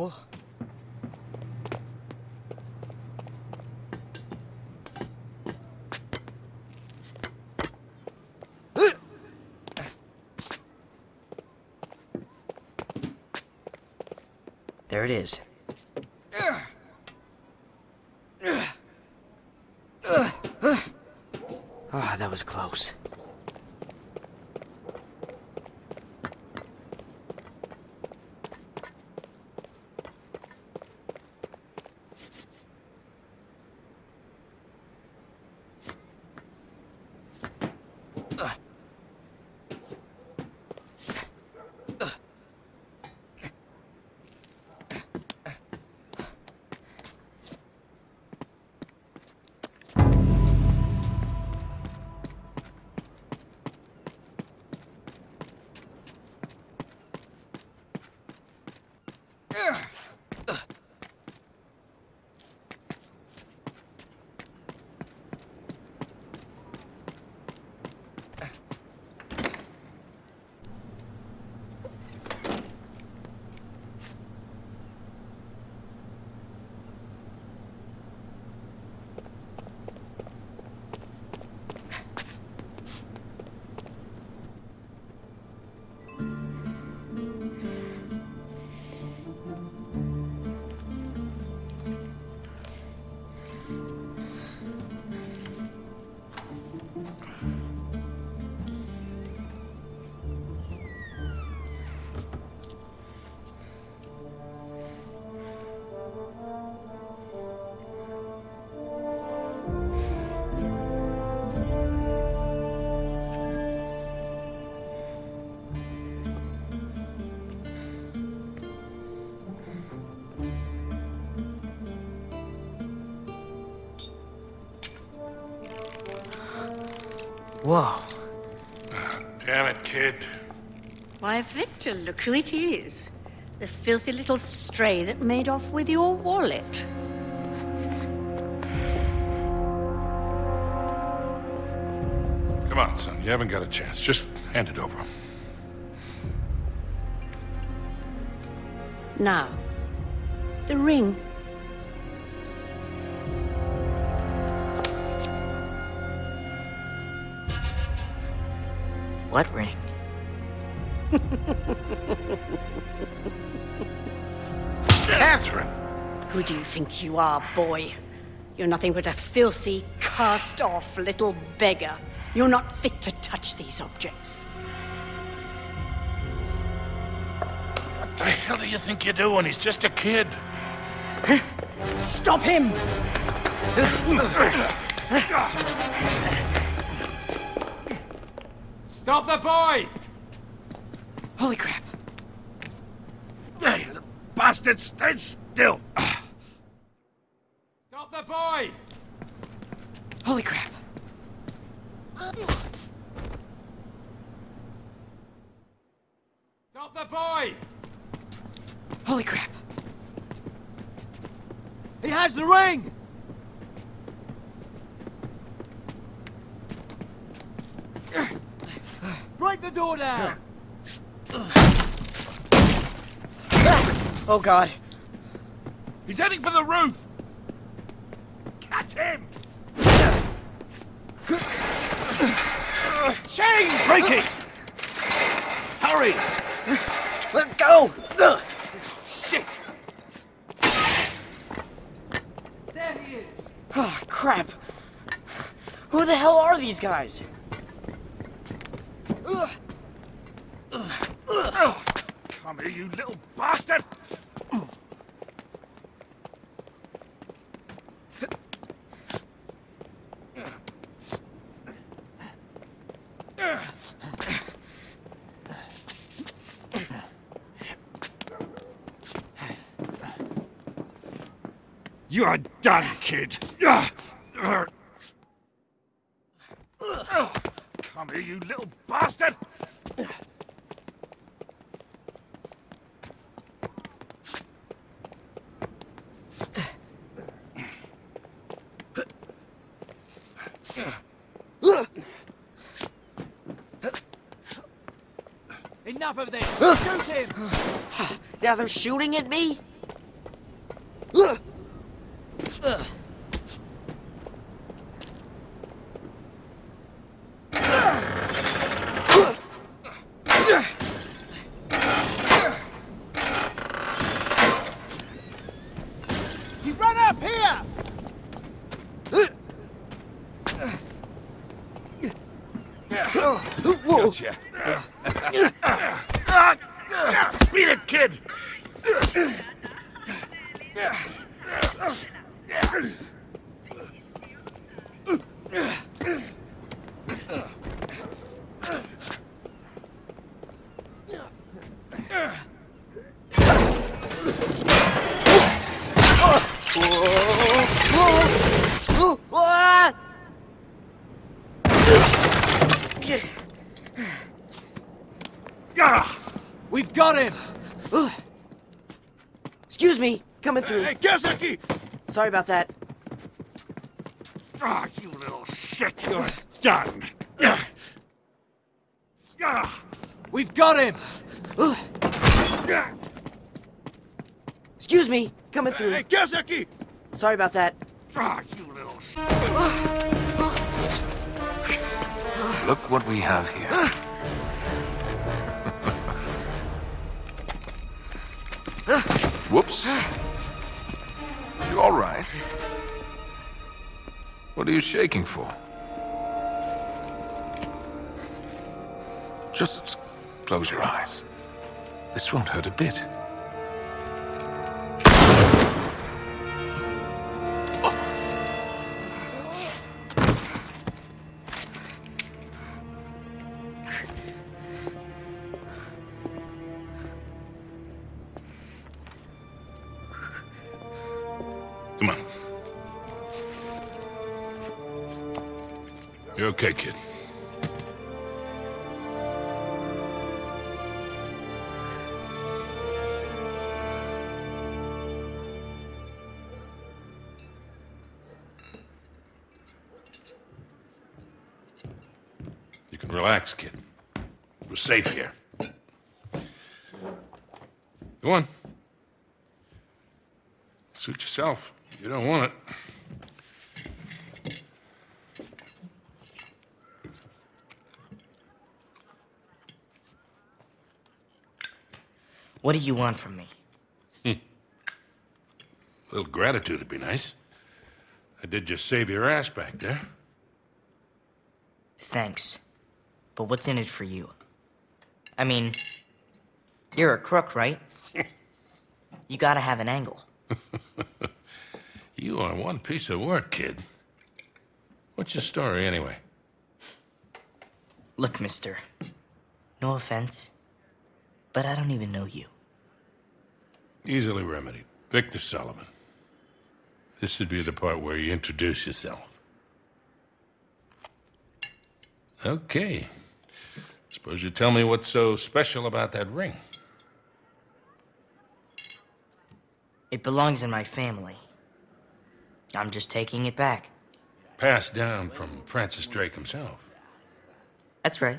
What? There it is. Ah, that was close. Whoa. Damn it, kid. Why, Victor, look who it is. The filthy little stray that made off with your wallet. Come on, son. You haven't got a chance. Just hand it over. Now, the ring. What ring? Catherine! Who do you think you are, boy? You're nothing but a filthy, cast-off little beggar. You're not fit to touch these objects. What the hell do you think you're doing? He's just a kid. Stop him! Stop the boy! Holy crap. Hey, the bastard, stand still! Stop the boy! Holy crap. Stop the boy! Holy crap. He has the ring! Break the door down! Oh, God. He's heading for the roof! Catch him! Shane! Break it! Hurry! Let go! Shit! There he is! Oh, crap. Who the hell are these guys? Come here, you little bastard! You're done, kid! Come here, you little bastard! Enough of this! Shoot him! Now they're shooting at me? Gotcha. Beat it, kid! We've got him! Excuse me, coming through. Hey, Kazaki! Sorry about that. Ah, you little shit, you're done. We've got him! Excuse me, coming through. Hey, Kazaki! Sorry about that. Ah, you little shit. Look what we have here. Whoops. You all right? What are you shaking for? Just close your eyes. This won't hurt a bit. Come on. You're okay, kid. You can relax, kid. We're safe here. Go on. Suit yourself. You don't want it. What do you want from me? A little gratitude would be nice. I did just save your ass back there. Thanks. But what's in it for you? I mean, you're a crook, right? You gotta have an angle. You are one piece of work, kid. What's your story, anyway? Look, mister. No offense, but I don't even know you. Easily remedied. Victor Sullivan. This would be the part where you introduce yourself. Okay. Suppose you tell me what's so special about that ring. It belongs in my family. I'm just taking it back. Passed down from Francis Drake himself. That's right.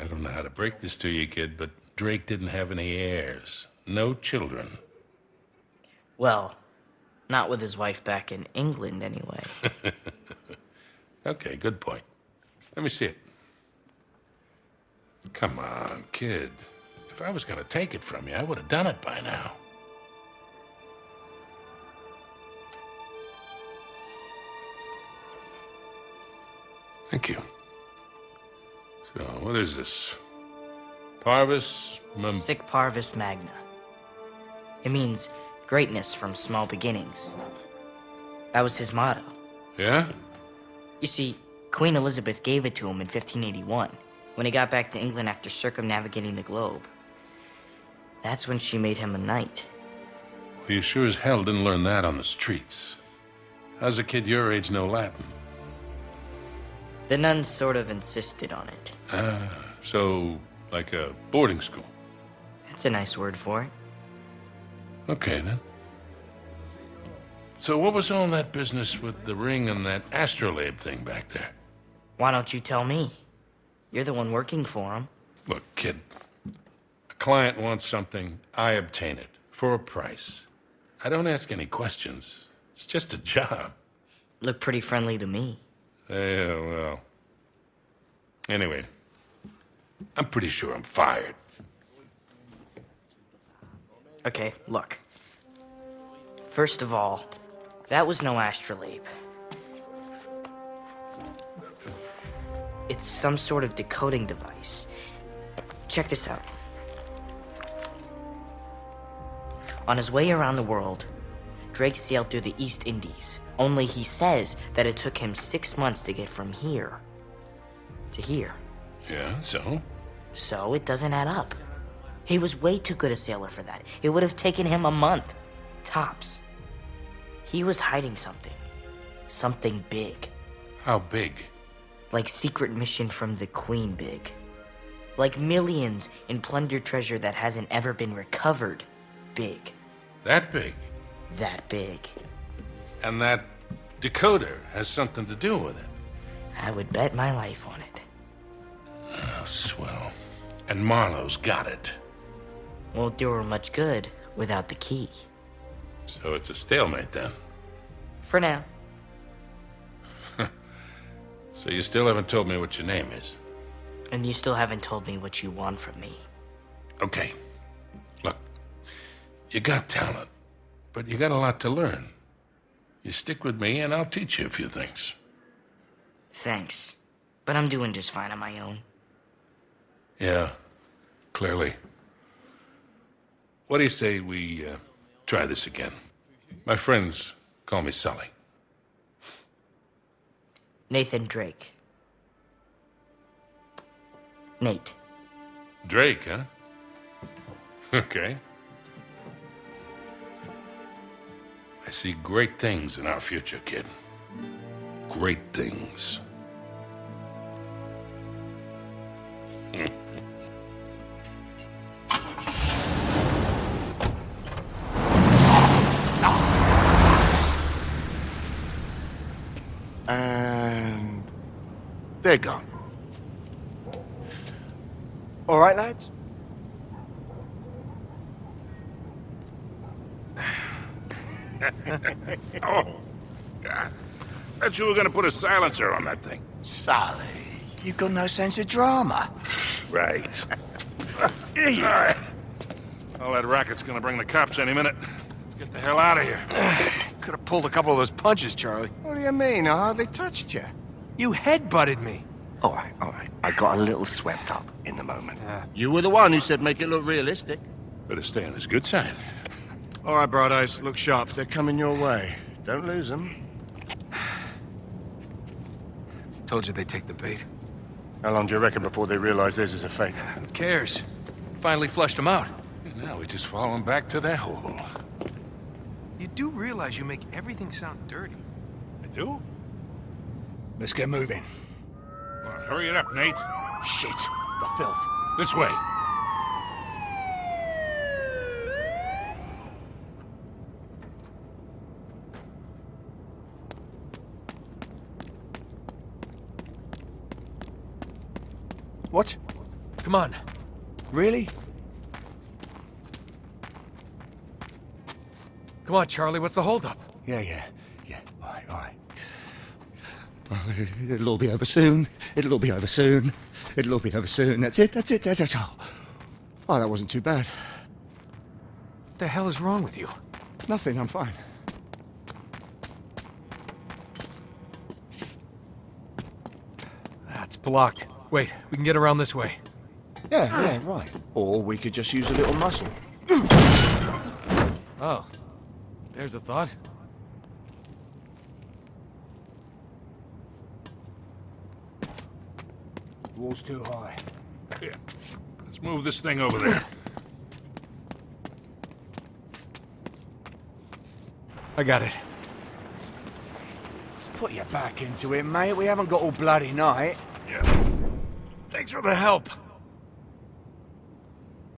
I don't know how to break this to you, kid, but Drake didn't have any heirs. No children. Well, not with his wife back in England, anyway. Okay, good point. Let me see it. Come on, kid. If I was gonna take it from you, I would have done it by now. Thank you. So, what is this? Parvis... Sic Parvis Magna. It means greatness from small beginnings. That was his motto. Yeah? You see, Queen Elizabeth gave it to him in 1581, when he got back to England after circumnavigating the globe. That's when she made him a knight. Well, you sure as hell didn't learn that on the streets. How's a kid your age know Latin? The nuns sort of insisted on it. Ah, so like a boarding school. That's a nice word for it. Okay, then. So what was all that business with the ring and that astrolabe thing back there? Why don't you tell me? You're the one working for him. Look, kid. A client wants something, I obtain it, for a price. I don't ask any questions. It's just a job. Looked pretty friendly to me. Yeah, well... Anyway, I'm pretty sure I'm fired. Okay, look. First of all, that was no astrolabe. It's some sort of decoding device. Check this out. On his way around the world, Drake sailed through the East Indies, only he says that it took him 6 months to get from here to here. Yeah, so? So it doesn't add up. He was way too good a sailor for that. It would have taken him a month, tops. He was hiding something. Something big. How big? Like secret mission from the Queen big. Like millions in plundered treasure that hasn't ever been recovered big. That big? That big. And that decoder has something to do with it. I would bet my life on it. Oh, swell. And Marlowe's got it. Won't do her much good without the key. So it's a stalemate, then? For now. So you still haven't told me what your name is? And you still haven't told me what you want from me. Okay. Look, you got talent, but you got a lot to learn. You stick with me, and I'll teach you a few things. Thanks. But I'm doing just fine on my own. Yeah, clearly. What do you say we try this again? My friends call me Sully. Nathan Drake. Nate. Drake, huh? Okay. I see great things in our future, kid. Great things. And they're gone. All right, lads? Oh, God. Bet you were going to put a silencer on that thing. Sully, you've got no sense of drama. Right. All right. All that racket's going to bring the cops any minute. Let's get the hell out of here. Could have pulled a couple of those punches, Charlie. What do you mean? I hardly touched you. You headbutted me. All right, all right. I got a little swept up in the moment. You were the one who said make it look realistic. Better stay on his good side. All right, Broados, look sharp. They're coming your way. Don't lose them. Told you they'd take the bait. How long do you reckon before they realize this is a fake? Who cares? Finally flushed them out. Now we just follow them back to their hole. You do realize you make everything sound dirty. I do? Let's get moving. All right, hurry it up, Nate. Shit, the filth. This way. What? Come on. Really? Come on, Charlie, what's the holdup? Yeah. All right. It'll all be over soon. That's it. That's all. Oh, that wasn't too bad. What the hell is wrong with you? Nothing, I'm fine. That's blocked. Wait, we can get around this way. Yeah, right. Or we could just use a little muscle. Oh. There's a thought. The wall's too high. Yeah. Let's move this thing over there. I got it. Put your back into it, mate. We haven't got all bloody night. Yeah. Thanks for the help.